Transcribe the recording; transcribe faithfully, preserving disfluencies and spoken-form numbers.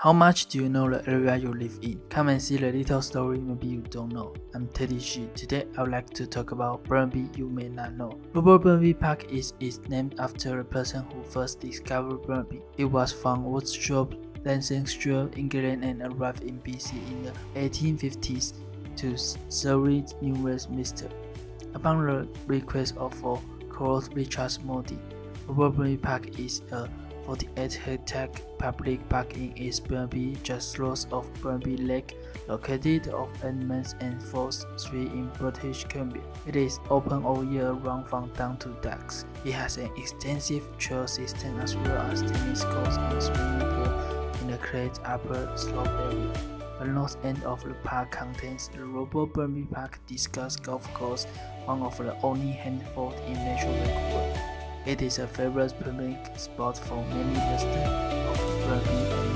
How much do you know the area you live in? Come and see the little story maybe you don't know. I'm Teddy Shi. Today I would like to talk about Burnaby you may not know. Robo Burnaby Park is, is named after the person who first discovered Burnaby. It was from Woodstock, Lansing Street, England and arrived in B C in the eighteen fifties to Surrey's New Westminster. Upon the request of Colonel Richard Moody, Robert Burnaby Park is a forty-eight hectare public park in East Burnaby, just south of Burnaby Lake, located off Edmonds and Forest Street in British Columbia. It is open all year round from dawn to dark. It has an extensive trail system as well as tennis courts and swimming pool in the cratered upper slope area. The north end of the park contains the Robo Burnaby Park discus golf course, one of the only handful in natural Vancouver. It is a favorite picnic spot for many residents of Burnaby.